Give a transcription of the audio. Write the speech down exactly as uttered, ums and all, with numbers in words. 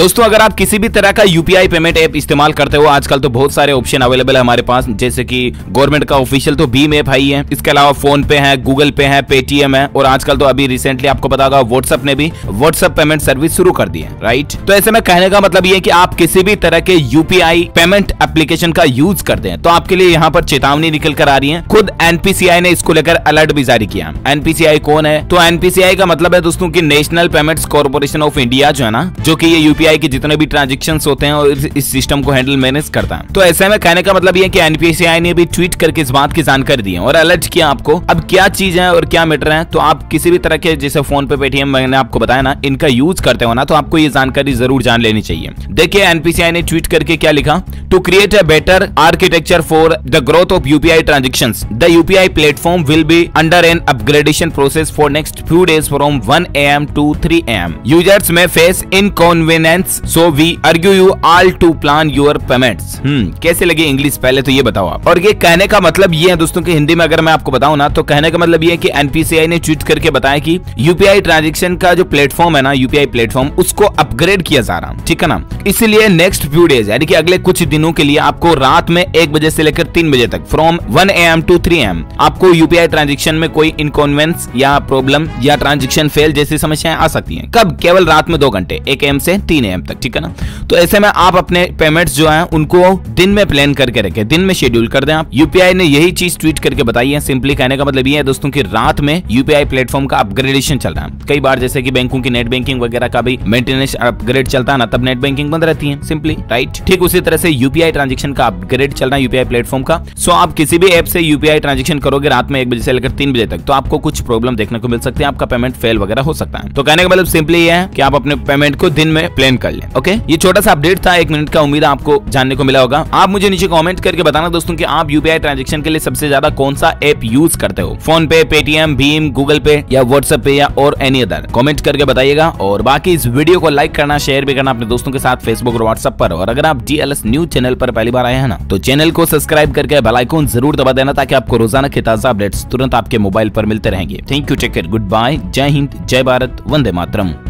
दोस्तों अगर आप किसी भी तरह का यूपीआई पेमेंट ऐप इस्तेमाल करते हो, आजकल तो बहुत सारे ऑप्शन अवेलेबल है हमारे पास, जैसे कि गवर्नमेंट का ऑफिशियल तो भीम ऐप है ही है, इसके अलावा फोन पे है, गूगल पे है, पेटीएम है, और आजकल तो अभी रिसेंटली आपको पता होगा व्हाट्सएप ने भी व्हाट्सएप पेमेंट सर्विस शुरू कर दी है, राइट। तो ऐसे में कहने का मतलब ये है कि आप किसी भी तरह के यूपीआई पेमेंट एप्लीकेशन का यूज करते हैं तो आपके लिए यहाँ पर चेतावनी निकल कर आ रही है। खुद एनपीसीआई ने इसको लेकर अलर्ट भी जारी किया। एनपीसीआई कौन है? तो एनपीसीआई का मतलब है दोस्तों की National payments corporation of India, जो है ना, जो की ये यूपीआई के जितने भी ट्रांजेक्शंस होते हैं और इस सिस्टम को हैंडल मैनेज करता है। तो ऐसे में कहने का मतलब ये कि एनपीसीआई ने भी ट्वीट करके इस बात की जानकारी दी है और अलर्ट किया आपको अब क्या चीज है और क्या मैटर है। तो आप किसी भी तरह के जैसे फोन पे, पेटीएम मैंने आपको बताया ना, इनका यूज करते हो ना, तो आपको ये जानकारी जरूर जान लेनी चाहिए। देखिए एनपीसीआई ने ट्वीट करके क्या लिखा, to create a better architecture for the growth of UPI transactions, the UPI platform will be under an upgradation process for next few days from one A M to three A M. Users में face inconvenience, so we argue you all to plan your payments. Hmm कैसे लगी English पहले तो ये बताओ आप। और ये कहने का मतलब ये है दोस्तों कि हिंदी में अगर मैं आपको बताऊं ना, तो कहने का मतलब ये है कि एनपीसीआई ने ट्वीट करके बताया कि यूपीआई ट्रांजेक्शन का जो प्लेटफॉर्म है ना, यूपीआई प्लेटफॉर्म, उसको अपग्रेड किया जा रहा है, ठीक है ना। इसलिए नेक्स्ट फ्यू डेज यानी कि अगले कुछ दिनों के लिए आपको रात में एक बजे से लेकर तीन बजे तक, from one A M to three M, आपको यूपीआई ट्रांजेक्शन में कोई इनकन्वीनियंस या प्रॉब्लम या ट्रांजेक्शन फेल जैसी समस्याएं आ सकती है। कब? केवल रात में दो घंटे, एक एम से तीन एम तक, ठीक है ना। तो ऐसे में आप अपने पेमेंट्स जो हैं उनको दिन में प्लान करके रखें, दिन में शेड्यूल कर दें आप। यूपीआई ने यही चीज ट्वीट करके बताई है। सिंपली कहने का मतलब ये है दोस्तों कि रात में यूपीआई प्लेटफॉर्म का अपग्रेडेशन चल रहा है। कई बार जैसे कि बैंकों की नेट बैंकिंग वगैरह का भी मेंटेनेंस अपग्रेड चलता है ना, तब नेट बैंकिंग बंद रहती है, सिंपली, राइट। ठीक उसी तरह से यूपीआई ट्रांजेक्शन का अपग्रेड चल रहा है यूपीआई प्लेटफॉर्म का। सो आप किसी भी ऐप से यूपीआई ट्रांजेक्शन करोगे रात में एक बजे से लेकर तीन बजे तक, तो आपको कुछ प्रॉब्लम देखने को मिल सकती है, आपका पेमेंट फेल वगैरह हो सकता है। तो कहने का मतलब सिंपली ये है कि आप अपने पेमेंट को दिन में प्लान कर लें। ओके, ये छोटा सा अपडेट था एक मिनट का, उम्मीद आपको जानने को मिला होगा। आप मुझे नीचे कमेंट करके बताना दोस्तों कि आप यूपीआई ट्रांजेक्शन के लिए सबसे ज्यादा कौन सा ऐप यूज करते हो, फोन पे, पेटीएम, भीम, गूगल पे या व्हाट्सएप पे या और एनी अदर। कमेंट करके बताइएगा। और बाकी इस वीडियो को लाइक करना, शेयर भी करना अपने दोस्तों के साथ फेसबुक और व्हाट्सएप पर। और अगर आप डीएलएस न्यूज चैनल पर पहली बार आए हैं ना, तो चैनल को सब्सक्राइब करके बेल आइकॉन जरूर दबा देना ताकि आपको रोजाना के ताजा अपडेट्स तुरंत आपके मोबाइल पर मिलते रहेंगे। Thank you, take care, good bye, जय हिंद, जय भारत, वंदे मातरम।